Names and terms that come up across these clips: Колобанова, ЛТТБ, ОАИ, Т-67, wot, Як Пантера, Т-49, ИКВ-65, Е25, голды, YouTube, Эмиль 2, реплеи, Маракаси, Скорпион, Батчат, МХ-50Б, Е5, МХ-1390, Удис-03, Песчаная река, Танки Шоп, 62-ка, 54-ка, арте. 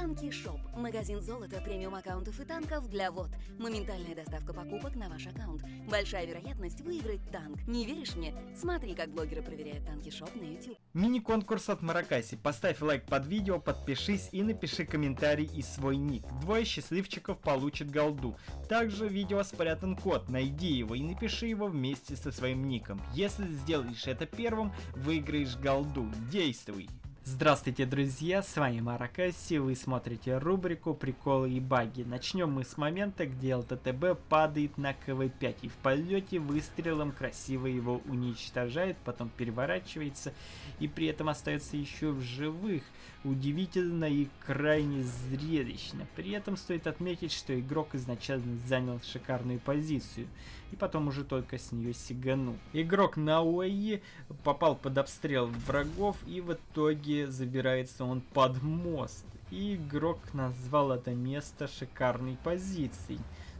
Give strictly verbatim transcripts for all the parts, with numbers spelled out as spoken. Танки Шоп. Магазин золота, премиум аккаунтов и танков для ВОТ. Моментальная доставка покупок на ваш аккаунт. Большая вероятность выиграть танк. Не веришь мне? Смотри, как блогеры проверяют Танки Шоп на YouTube. Мини-конкурс от Маракаси. Поставь лайк под видео, подпишись и напиши комментарий и свой ник. Двое счастливчиков получат голду. Также в видео спрятан код. Найди его и напиши его вместе со своим ником. Если сделаешь это первым, выиграешь голду. Действуй! Здравствуйте, друзья, с вами Маракаси, вы смотрите рубрику «Приколы и баги». Начнем мы с момента, где ЛТТБ падает на КВ пять и в полете выстрелом красиво его уничтожает, потом переворачивается и при этом остается еще в живых. Удивительно и крайне зрелищно. При этом стоит отметить, что игрок изначально занял шикарную позицию и потом уже только с нее сиганул. Игрок на ОАИ попал под обстрел врагов и в итоге забирается он под мост. И игрок назвал это место шикарной позицией.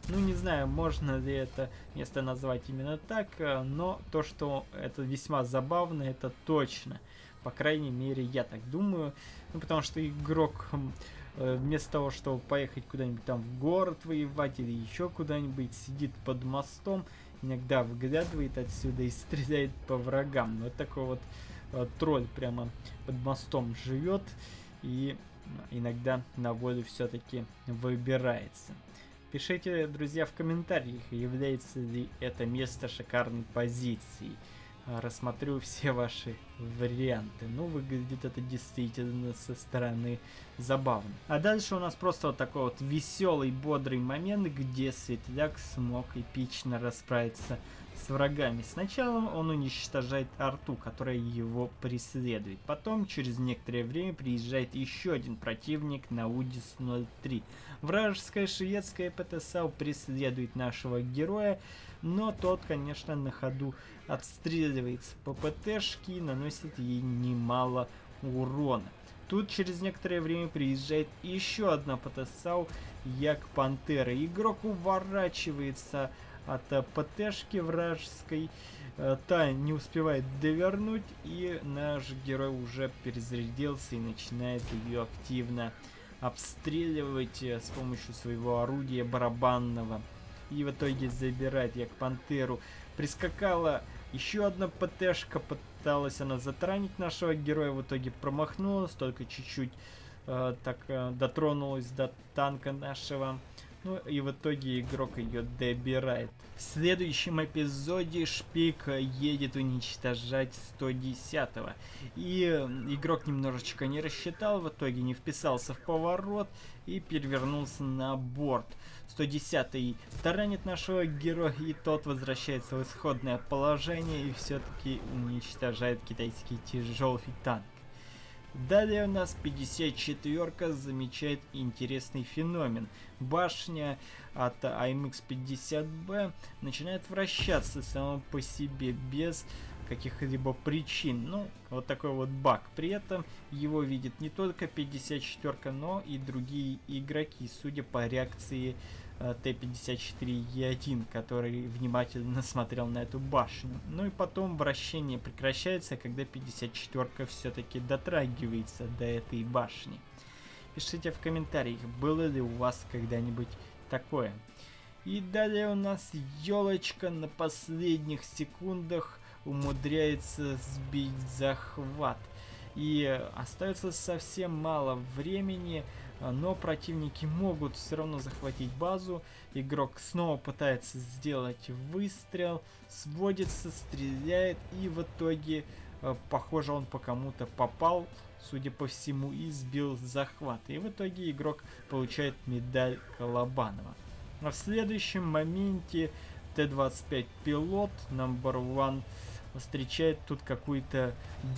Ну, не знаю, можно ли это место назвать именно так, но то, что это весьма забавно, это точно. По крайней мере, я так думаю. Ну, потому что игрок вместо того, чтобы поехать куда-нибудь там в город воевать или еще куда-нибудь, сидит под мостом, иногда выглядывает отсюда и стреляет по врагам. Вот такой вот тролль прямо под мостом живет и иногда на волю все-таки выбирается. Пишите, друзья, в комментариях, является ли это место шикарной позицией. Рассмотрю все ваши варианты. Ну, выглядит это действительно со стороны забавно. А дальше у нас просто вот такой вот веселый, бодрый момент, где Светляк смог эпично расправиться с врагами. Сначала он уничтожает арту, которая его преследует. Потом, через некоторое время, приезжает еще один противник на Удис ноль три. Вражеская шведская ПТСАУ преследует нашего героя, но тот, конечно, на ходу отстреливается по ПТшке и наносит ей немало урона. Тут через некоторое время приезжает еще одна ПТСАУ Як Пантера. Игрок уворачивается от ПТшки вражеской, та не успевает довернуть, и наш герой уже перезарядился и начинает ее активно обстреливать с помощью своего орудия барабанного. И в итоге забирает Як Пантеру. Прискакала еще одна ПТшка, пыталась она затранить нашего героя, в итоге промахнулась, только чуть-чуть э, так э, дотронулась до танка нашего. Ну и в итоге игрок ее добирает. В следующем эпизоде Шпик едет уничтожать сто десятого. И игрок немножечко не рассчитал, в итоге не вписался в поворот и перевернулся на борт. сто десятый таранит нашего героя, и тот возвращается в исходное положение и все-таки уничтожает китайский тяжелый танк. Далее у нас пятьдесят четвёрка замечает интересный феномен. Башня от АМХ пятьдесят Б начинает вращаться сама по себе без каких-либо причин. Ну, вот такой вот баг. При этом его видит не только пятьдесят четвёрка, но и другие игроки, судя по реакции Т пятьдесят четыре Е один, который внимательно смотрел на эту башню. Ну и потом вращение прекращается, когда пятьдесят четвёрка все-таки дотрагивается до этой башни. Пишите в комментариях, было ли у вас когда-нибудь такое. И далее у нас елочка на последних секундах умудряется сбить захват. И остается совсем мало времени, но противники могут все равно захватить базу. Игрок снова пытается сделать выстрел, сводится, стреляет, и в итоге, похоже, он по кому-то попал, судя по всему, и сбил захват. И в итоге игрок получает медаль Колобанова. А в следующем моменте Т двадцать пять пилот, номер один, встречает тут какую-то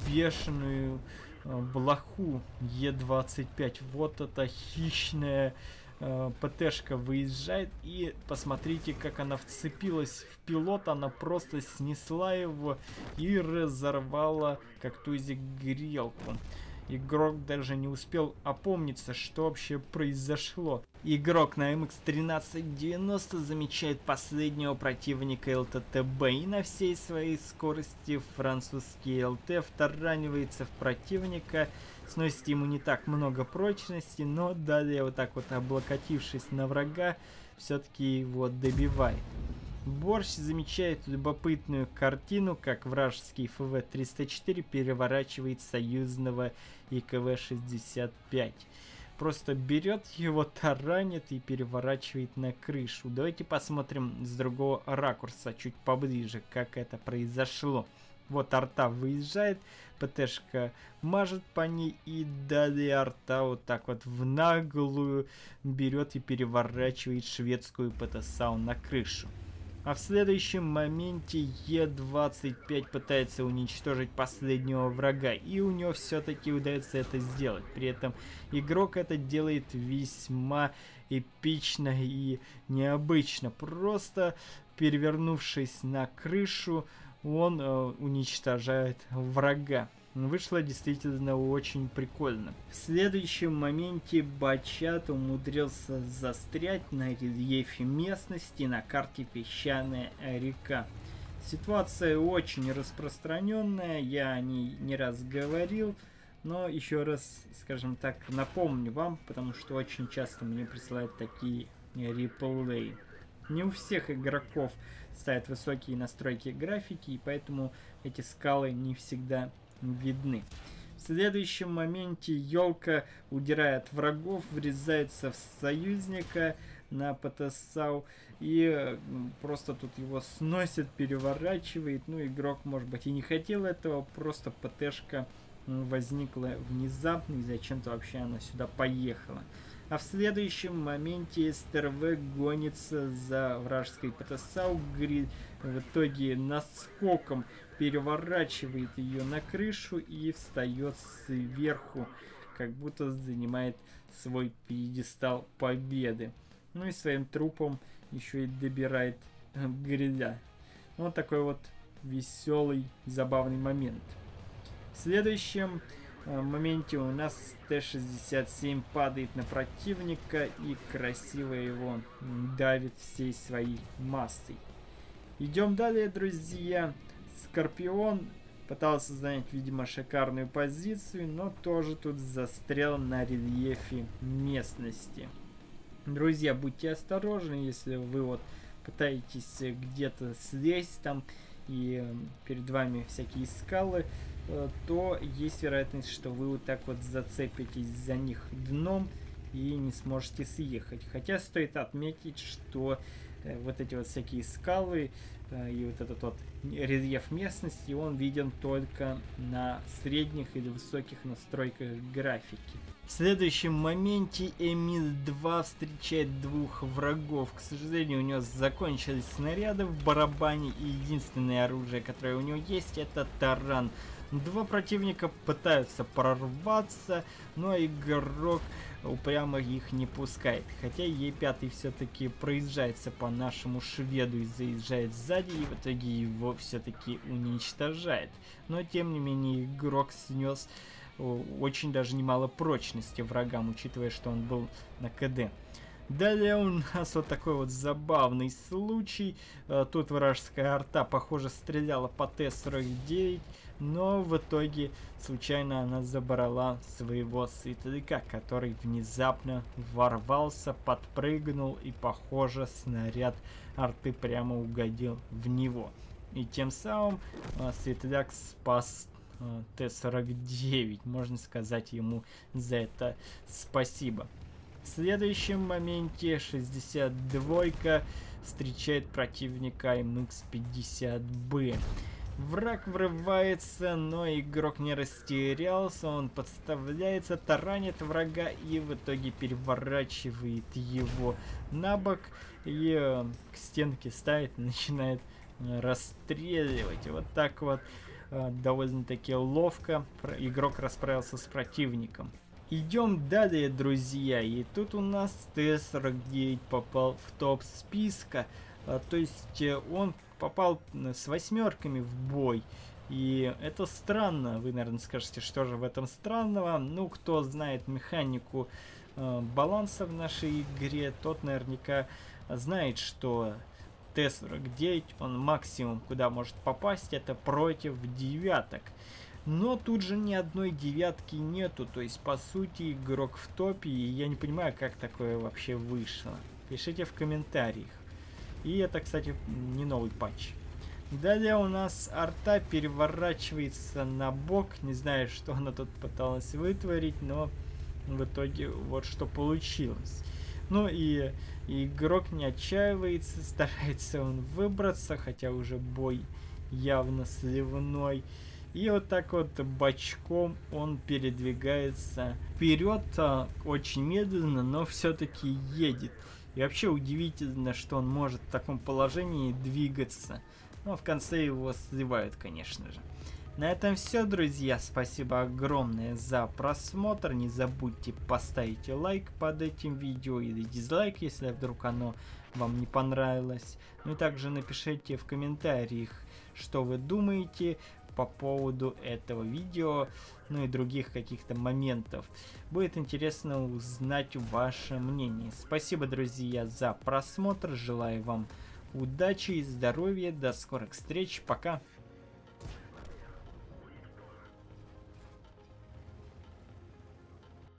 бешеную э, блоху Е двадцать пять. Вот эта хищная э, ПТшка выезжает. И посмотрите, как она вцепилась в пилот. Она просто снесла его и разорвала, как тузик, грелку. Игрок даже не успел опомниться, что вообще произошло. Игрок на эм икс тринадцать девяносто замечает последнего противника ЛТТБ и на всей своей скорости французский ЛТ вторанивается в противника сносит ему не так много прочности, но далее вот так вот, облокотившись на врага, все-таки его добивает. Борщ замечает любопытную картину, как вражеский эф вэ триста четыре переворачивает союзного и ка вэ шестьдесят пять. Просто берет его, таранит и переворачивает на крышу. Давайте посмотрим с другого ракурса, чуть поближе, как это произошло. Вот арта выезжает, ПТшка мажет по ней, и далее арта вот так вот в наглую берет и переворачивает шведскую ПТ-САУ на крышу. А в следующем моменте е двадцать пять пытается уничтожить последнего врага, и у него все-таки удается это сделать. При этом игрок это делает весьма эпично и необычно. Просто перевернувшись на крышу, он э, уничтожает врага. Вышло действительно очень прикольно. В следующем моменте Батчат умудрился застрять на рельефе местности на карте Песчаная река. Ситуация очень распространенная, я о ней не раз говорил, но еще раз, скажем так, напомню вам, потому что очень часто мне присылают такие реплеи. Не у всех игроков ставят высокие настройки графики, и поэтому эти скалы не всегда видны. В следующем моменте елка, удирая от врагов, врезается в союзника на ПТ-САУ и просто тут его сносит, переворачивает. Ну, игрок, может быть, и не хотел этого, просто ПТшка возникла внезапно, и зачем-то вообще она сюда поехала. А в следующем моменте эс тэ эр вэ гонится за вражеской ПТ-САУ, в итоге наскоком переворачивает ее на крышу и встает сверху, как будто занимает свой пьедестал победы. Ну и своим трупом еще и добирает гриля. Вот такой вот веселый, забавный момент. В следующем моменте у нас тэ шестьдесят семь падает на противника и красиво его давит всей своей массой. Идем далее, друзья. Скорпион пытался занять, видимо, шикарную позицию, но тоже тут застрял на рельефе местности. Друзья, будьте осторожны, если вы вот пытаетесь где-то слезть там, и перед вами всякие скалы, то есть вероятность, что вы вот так вот зацепитесь за них дном и не сможете съехать. Хотя стоит отметить, что вот эти вот всякие скалы и вот этот вот рельеф местности, он виден только на средних или высоких настройках графики. В следующем моменте Эмиль два встречает двух врагов. К сожалению, у него закончились снаряды в барабане, и единственное оружие, которое у него есть, это таран. Два противника пытаются прорваться, но игрок упрямо их не пускает. Хотя е пять все-таки проезжается по нашему шведу и заезжает сзади, и в итоге его все-таки уничтожает. Но тем не менее игрок снес очень даже немало прочности врагам, учитывая, что он был на ка дэ. Далее у нас вот такой вот забавный случай. Тут вражеская арта, похоже, стреляла по тэ сорок девять, но в итоге случайно она забрала своего светляка, который внезапно ворвался, подпрыгнул, и, похоже, снаряд арты прямо угодил в него. И тем самым светляк спас тэ сорок девять. Можно сказать ему за это спасибо. В следующем моменте шестьдесят двойка встречает противника эм икс пятьдесят бэ. Враг врывается, но игрок не растерялся, он подставляется, таранит врага и в итоге переворачивает его на бок и к стенке ставит, начинает расстреливать. Вот так вот довольно-таки ловко игрок расправился с противником. Идем далее, друзья, и тут у нас тэ сорок девять попал в топ списка, то есть он попал с восьмерками в бой, и это странно. Вы, наверное, скажете, что же в этом странного. Ну, кто знает механику баланса в нашей игре, тот наверняка знает, что тэ сорок девять, он максимум, куда может попасть, это против девяток. Но тут же ни одной девятки нету, то есть по сути игрок в топе, и я не понимаю, как такое вообще вышло. Пишите в комментариях. И это, кстати, не новый патч. Далее у нас арта переворачивается на бок. Не знаю, что она тут пыталась вытворить, но в итоге вот что получилось. Ну и, и игрок не отчаивается, старается он выбраться, хотя уже бой явно сливной. И вот так вот бочком он передвигается вперед, очень медленно, но все-таки едет. И вообще удивительно, что он может в таком положении двигаться. Но в конце его сливают, конечно же. На этом все, друзья. Спасибо огромное за просмотр. Не забудьте поставить лайк под этим видео или дизлайк, если вдруг оно вам не понравилось. Ну и также напишите в комментариях, что вы думаете по поводу этого видео, ну и других каких-то моментов. Будет интересно узнать ваше мнение. Спасибо, друзья, за просмотр. Желаю вам удачи и здоровья. До скорых встреч. Пока.